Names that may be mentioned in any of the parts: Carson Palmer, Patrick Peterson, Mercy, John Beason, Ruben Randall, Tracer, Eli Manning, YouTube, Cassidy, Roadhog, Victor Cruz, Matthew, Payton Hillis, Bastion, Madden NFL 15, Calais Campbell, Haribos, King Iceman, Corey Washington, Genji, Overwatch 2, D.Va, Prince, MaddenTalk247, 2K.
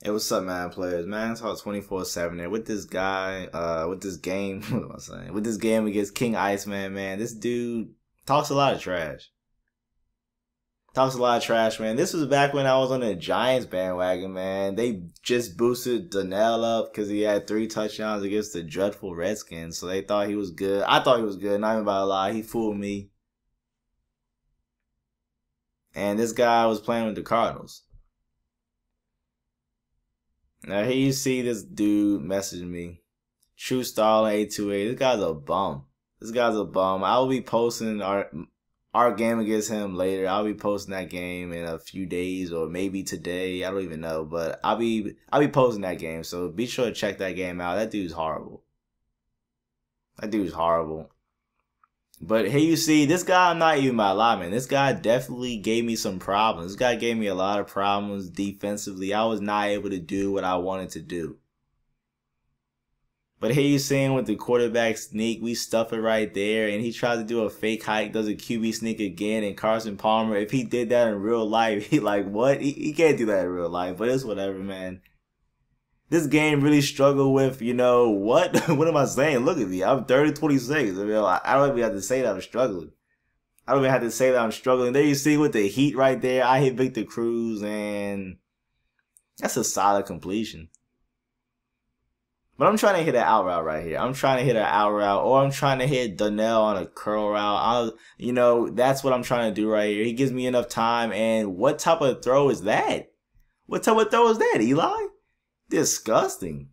Hey, what's up, Madden players? Madden Talk 24/7 there with this guy, with this game against King Iceman, man. This dude talks a lot of trash. Talks a lot of trash, man. This was back when I was on the Giants bandwagon, man. They just boosted Donnell up because he had 3 touchdowns against the dreadful Redskins, so they thought he was good. I thought he was good, not even by a lie. He fooled me. And this guy was playing with the Cardinals. Now, here you see this dude messaging me. True Stalling 828. This guy's a bum. This guy's a bum. I will be posting our game against him later. I'll be posting that game in a few days or maybe today. I don't even know. But I'll be posting that game. So be sure to check that game out. That dude's horrible. That dude's horrible. But here you see, this guy, I'm not even my lie, man. This guy definitely gave me some problems. This guy gave me a lot of problems defensively. I was not able to do what I wanted to do. But here you see with the quarterback sneak, we stuff it right there. And he tries to do a fake hike, does a QB sneak again. And Carson Palmer, if he did that in real life, he like, what? He can't do that in real life, but it's whatever, man. This game really struggled with, you know, what? What am I saying? Look at me. I'm 30-26. I mean, I don't even have to say that I'm struggling. I don't even have to say that I'm struggling. There you see with the heat right there. I hit Victor Cruz, and that's a solid completion. But I'm trying to hit an out route right here. I'm trying to hit an out route, or I'm trying to hit Donnell on a curl route. You know, that's what I'm trying to do right here. He gives me enough time, and what type of throw is that? What type of throw is that, Eli? Disgusting.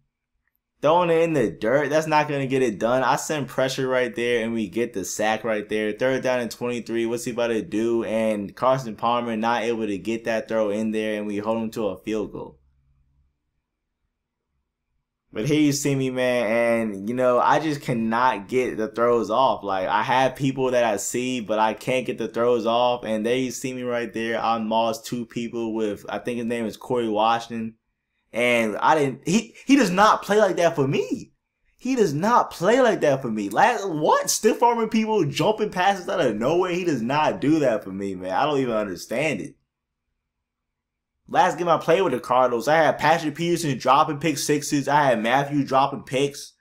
Throwing it in the dirt, that's not going to get it done. I send pressure right there, and we get the sack right there. 3rd down and 23. What's he about to do? And Carson Palmer not able to get that throw in there, and we hold him to a field goal. But here you see me, man, and, you know, I just cannot get the throws off. Like, I have people that I see, but I can't get the throws off. And there you see me right there. I mossed 2 people with, I think his name is Corey Washington. And I didn't, he does not play like that for me. He does not play like that for me. Like, what? Stiff arming people, jumping passes out of nowhere. He does not do that for me, man. I don't even understand it. Last game I played with the Cardinals, I had Patrick Peterson dropping pick sixes. I had Matthew dropping picks.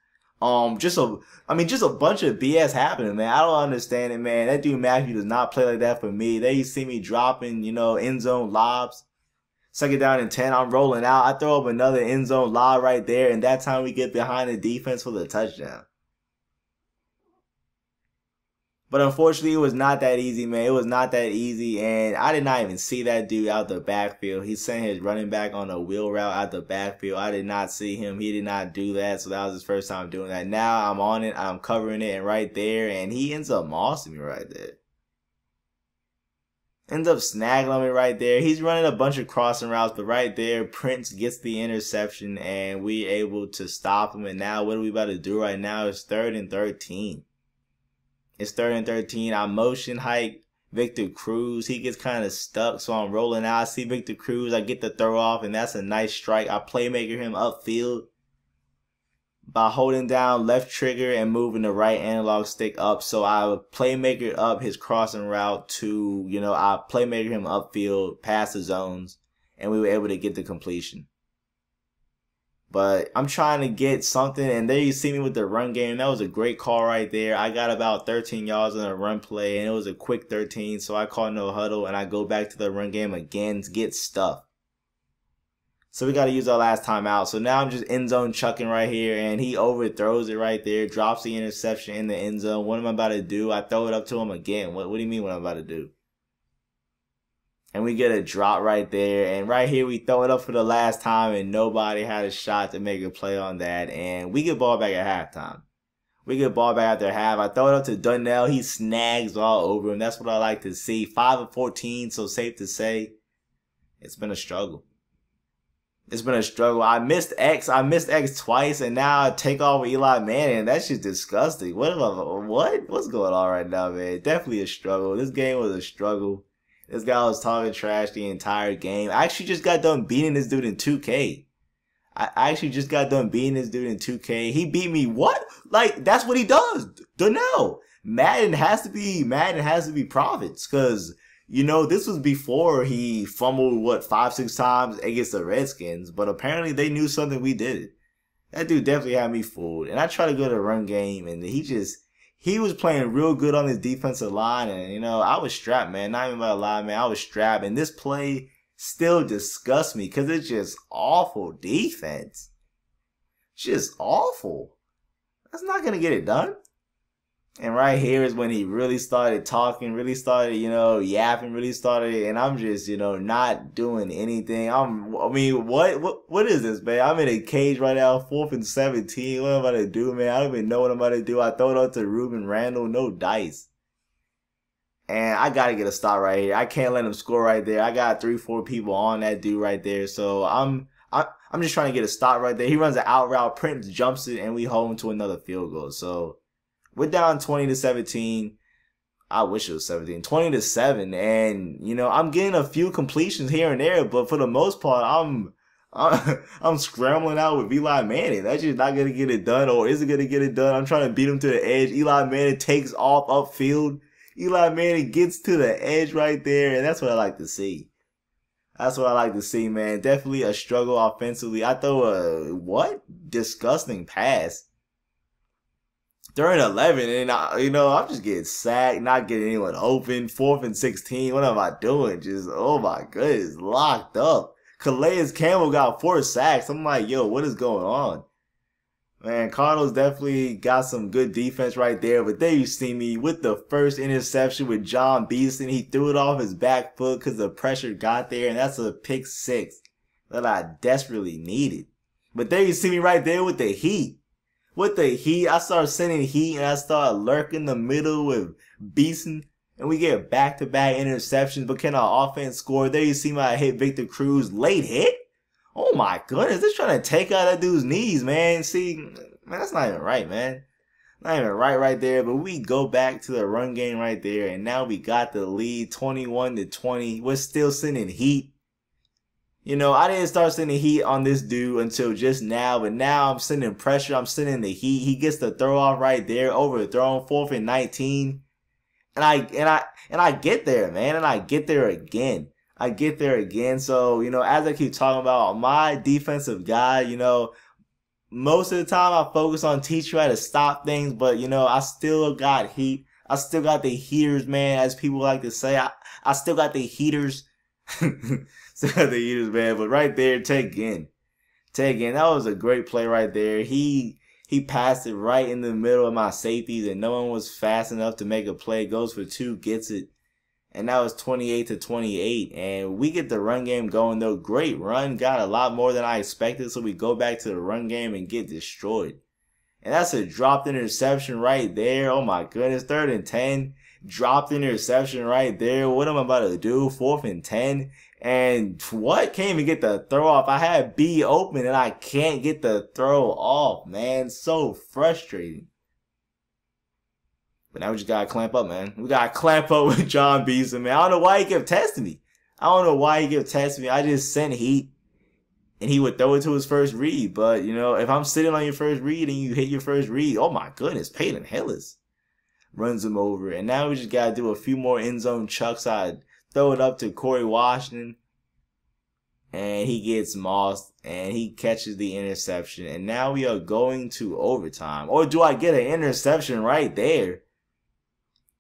Just a bunch of BS happening, man. I don't understand it, man. That dude Matthew does not play like that for me. They see me dropping, you know, end zone lobs. 2nd down and 10, I'm rolling out. I throw up another end zone lob right there, and that time we get behind the defense for the touchdown. But unfortunately, it was not that easy, man. It was not that easy, and I did not even see that dude out the backfield. He sent his running back on a wheel route out the backfield. I did not see him. He did not do that, so that was his first time doing that. Now I'm on it. I'm covering it, and right there, and he ends up mossing me right there. Ends up snaggling me right there. He's running a bunch of crossing routes, but right there, Prince gets the interception, and we able to stop him. And now what are we about to do right now? It's 3rd and 13. It's 3rd and 13. I motion hike Victor Cruz. He gets kind of stuck, so I'm rolling out. I see Victor Cruz. I get the throw off, and that's a nice strike. I playmaker him upfield by holding down left trigger and moving the right analog stick up. So I playmaker up his crossing route to, you know, I playmaker him upfield past the zones, and we were able to get the completion. But I'm trying to get something, and there you see me with the run game. That was a great call right there. I got about 13 yards on a run play, and it was a quick 13, so I call no huddle, and I go back to the run game again to get stuffed. So we got to use our last time out. So now I'm just end zone chucking right here, and he overthrows it right there, drops the interception in the end zone. What am I about to do? I throw it up to him again. What do you mean what I'm about to do? And we get a drop right there, and right here we throw it up for the last time, and nobody had a shot to make a play on that, and we get ball back at halftime. We get ball back after half. I throw it up to Donnell. He snags all over him. That's what I like to see. 5 of 14, so safe to say it's been a struggle. It's been a struggle. I missed X twice, and now I take off with Eli Manning. That shit's disgusting. What's going on right now, man? Definitely a struggle. This game was a struggle. This guy was talking trash the entire game. I actually just got done beating this dude in 2K. He beat me. What? Like, that's what he does. Don't know. Madden has to be profits, because you know, this was before he fumbled, what, 5-6 times against the Redskins, but apparently they knew something we did. That dude definitely had me fooled. And I tried to go to the run game, and he was playing real good on his defensive line, and, you know, I was strapped, man. Not even about a lie, man. I was strapped, and this play still disgusts me because it's just awful defense. Just awful. That's not going to get it done. And right here is when he really started talking, really started, you know, yapping, really started, and I'm just, you know, not doing anything. I mean, what is this, man? I'm in a cage right now, 4th and 17. What am I about to do, man? I don't even know what I'm about to do. I throw it up to Ruben Randall, no dice. And I got to get a stop right here. I can't let him score right there. I got 3-4 people on that dude right there. So I'm just trying to get a stop right there. He runs an out route, Prince jumps it, and we hold him to another field goal. So we're down 20-17. I wish it was 17. 20-7, and you know I'm getting a few completions here and there, but for the most part, I'm scrambling out with Eli Manning. That's just not gonna get it done, or is it gonna get it done? I'm trying to beat him to the edge. Eli Manning takes off upfield. Eli Manning gets to the edge right there, and that's what I like to see. That's what I like to see, man. Definitely a struggle offensively. I throw a disgusting pass. They're in 11, and you know, I'm just getting sacked, not getting anyone open. 4th and 16. What am I doing? Just, oh my goodness, locked up. Calais Campbell got 4 sacks. I'm like, yo, what is going on? Man, Cardinals definitely got some good defense right there, but there you see me with the first interception with John Beason. He threw it off his back foot because the pressure got there, and that's a pick 6 that I desperately needed. But there you see me right there with the heat. With the heat, I started sending heat, and I started lurking the middle with Beason, and we get back-to-back interceptions. But can our offense score? There you see my hit, Victor Cruz, late hit. Oh my goodness, they're trying to take out that dude's knees, man. See, man, that's not even right, man. Not even right there. But we go back to the run game right there, and now we got the lead, 21-20. We're still sending heat. You know, I didn't start sending heat on this dude until just now, but now I'm sending pressure. I'm sending the heat. He gets the throw off right there, overthrown, 4th and 19. And I get there, man, and I get there again. I get there again. So, you know, as I keep talking about my defensive guy, you know, most of the time I focus on teaching you how to stop things, but you know, I still got heat. I still got the heaters, man, as people like to say. I still got the heaters. But right there, take in. That was a great play right there. He passed it right in the middle of my safeties, and no one was fast enough to make a play. Goes for 2, gets it, and that was 28-28. And we get the run game going though. Great run, got a lot more than I expected. So we go back to the run game and get destroyed. And that's a dropped interception right there. Oh my goodness, 3rd and 10. Dropped interception right there. What am I about to do? 4th and 10. And what? Can't even get the throw off. I had B open and I can't get the throw off, man. So frustrating. But now we just got to clamp up, man. We got to clamp up with John Beason, man. I don't know why he kept testing me. I just sent heat. And he would throw it to his first read. But, you know, if I'm sitting on your first read and you hit your first read, oh my goodness, Payton Hillis runs him over. And now we just got to do a few more end zone chucks. I throw it up to Corey Washington, and he gets mossed, and he catches the interception. And now we are going to overtime. Or do I get an interception right there?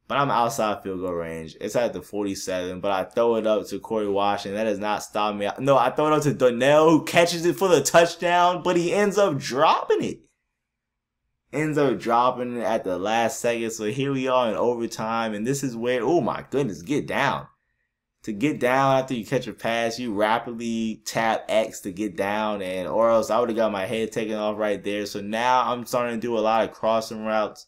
But I'm outside field goal range. It's at the 47, but I throw it up to Corey Washington. That does not stop me. No, I throw it up to Donnell, who catches it for the touchdown, but he ends up dropping it. Ends up dropping it at the last second. So here we are in overtime. And this is where, oh my goodness, get down. To get down after you catch a pass, you rapidly tap X to get down, and or else I would have got my head taken off right there. So now I'm starting to do a lot of crossing routes.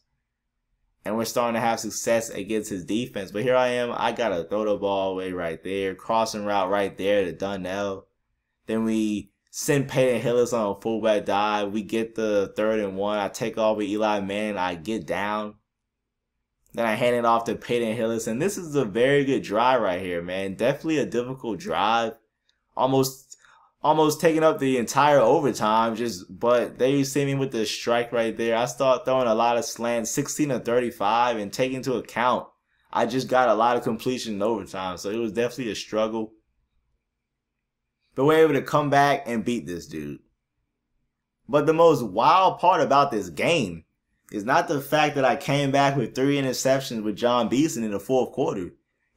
And we're starting to have success against his defense. But here I am. I got to throw the ball away right there. Crossing route right there to Donnell. Then we send Payton Hillis on a fullback dive. We get the 3rd and 1. I take off with Eli Manning. I get down. Then I hand it off to Payton Hillis. And this is a very good drive right here, man. Definitely a difficult drive. Almost taking up the entire overtime. But there you see me with the strike right there. I start throwing a lot of slants, 16 to 35. And take into account, I just got a lot of completion in overtime, so it was definitely a struggle. But we're able to come back and beat this dude. But the most wild part about this game is not the fact that I came back with 3 interceptions with John Beason in the fourth quarter.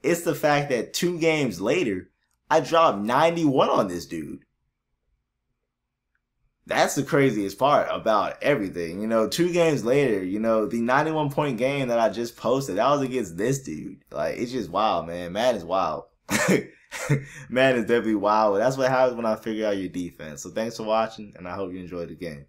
It's the fact that 2 games later, I dropped 91 on this dude. That's the craziest part about everything. You know, 2 games later, you know, the 91-point game that I just posted, that was against this dude. Like, it's just wild, man. Man is wild. Man is definitely wild. That's what happens when I figure out your defense. So thanks for watching, and I hope you enjoyed the game.